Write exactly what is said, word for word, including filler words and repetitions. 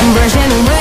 I'm brushing away.